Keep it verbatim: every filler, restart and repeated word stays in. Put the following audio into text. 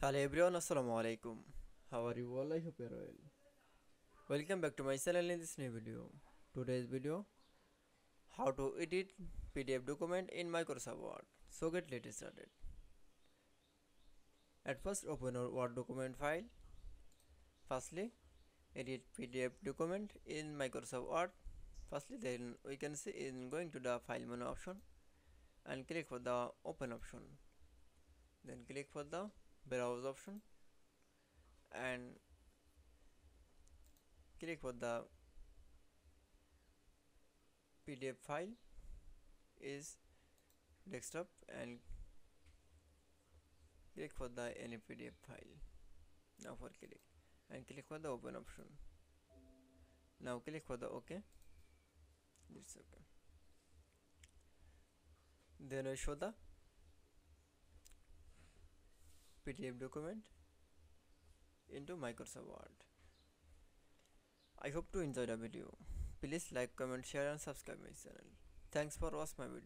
Hello everyone, assalamu alaikum. How are you all? I hope you are well. Welcome back to my channel. In this new video, today's video, how to edit P D F document in Microsoft Word. So get let us started. At first, open our Word document file. Firstly, edit P D F document in Microsoft Word. Firstly, then we can see in going to the file menu option and click for the open option. Then click for the browse option and click for the P D F file is desktop and click for the any P D F file. Now for click and click for the open option. Now click for the OK. It's OK. Then I show the P D F document into Microsoft Word. I hope to enjoy the video. Please like, comment, share and subscribe my channel. Thanks for watching my video.